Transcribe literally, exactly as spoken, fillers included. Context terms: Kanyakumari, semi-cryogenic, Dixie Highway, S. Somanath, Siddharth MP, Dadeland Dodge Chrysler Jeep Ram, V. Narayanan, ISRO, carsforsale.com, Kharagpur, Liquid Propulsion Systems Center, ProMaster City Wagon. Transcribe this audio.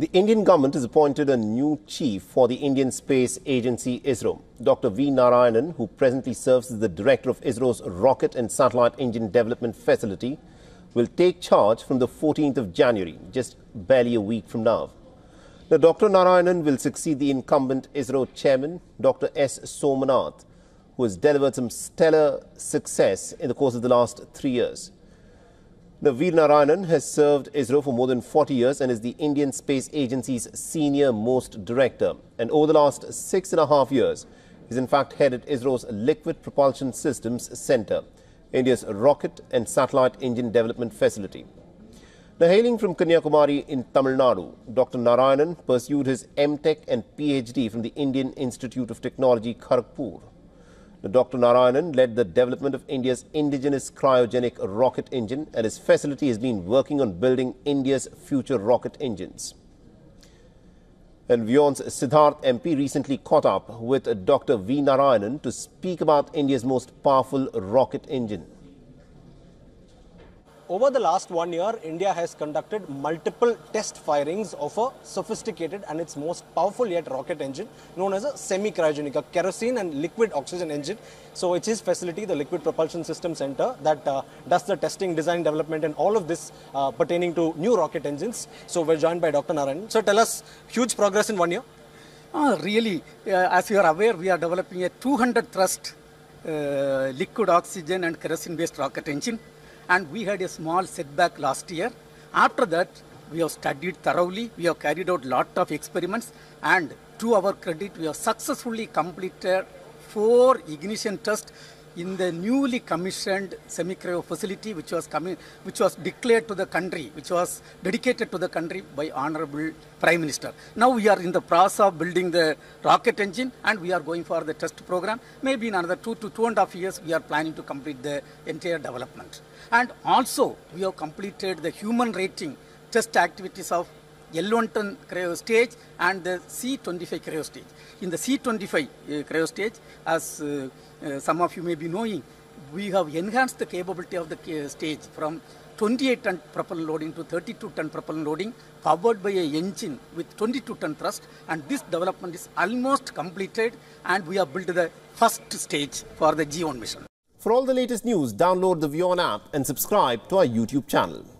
The Indian government has appointed a new chief for the Indian Space Agency ISRO. Doctor V. Narayanan, who presently serves as the director of ISRO's Rocket and Satellite Engine Development Facility, will take charge from the fourteenth of January, just barely a week from now. Now, Doctor Narayanan will succeed the incumbent ISRO chairman, Doctor S. Somanath, who has delivered some stellar success in the course of the last three years. Now, V. Narayanan has served ISRO for more than forty years and is the Indian Space Agency's senior most director. And over the last six and a half years, he's in fact headed ISRO's Liquid Propulsion Systems Center, India's Rocket and Satellite Engine Development Facility. Now, hailing from Kanyakumari in Tamil Nadu, Doctor Narayanan pursued his M Tech and P H D from the Indian Institute of Technology, Kharagpur. Now, Doctor Narayanan led the development of India's indigenous cryogenic rocket engine, and his facility has been working on building India's future rocket engines. And V O's Siddharth M P recently caught up with Doctor V. Narayanan to speak about India's most powerful rocket engine. Over the last one year, India has conducted multiple test firings of a sophisticated and its most powerful yet rocket engine known as a semi-cryogenic, a kerosene and liquid oxygen engine. So it's his facility, the Liquid Propulsion Systems Center, that uh, does the testing, design, development and all of this uh, pertaining to new rocket engines. So we're joined by Doctor Narayanan. So tell us, huge progress in one year? Oh, really, uh, as you are aware, we are developing a two hundred thrust uh, liquid oxygen and kerosene-based rocket engine. And we had a small setback last year. After that, we have studied thoroughly, we have carried out a lot of experiments, and to our credit, we have successfully completed four ignition tests in the newly commissioned semi-cryo facility, which was coming, which was declared to the country, which was dedicated to the country by Honorable Prime Minister. Now we are in the process of building the rocket engine, and we are going for the test program. Maybe in another two to two and a half years, we are planning to complete the entire development. And also, we have completed the human rating test activities of L one ten cryo stage and the C twenty-five cryo stage. In the C twenty-five uh, cryo stage, as uh, uh, some of you may be knowing, we have enhanced the capability of the stage from twenty-eight ton propellant loading to thirty-two ton propellant loading, powered by an engine with twenty-two ton thrust. And this development is almost completed, and we have built the first stage for the G one mission. For all the latest news, download the V O N app and subscribe to our YouTube channel.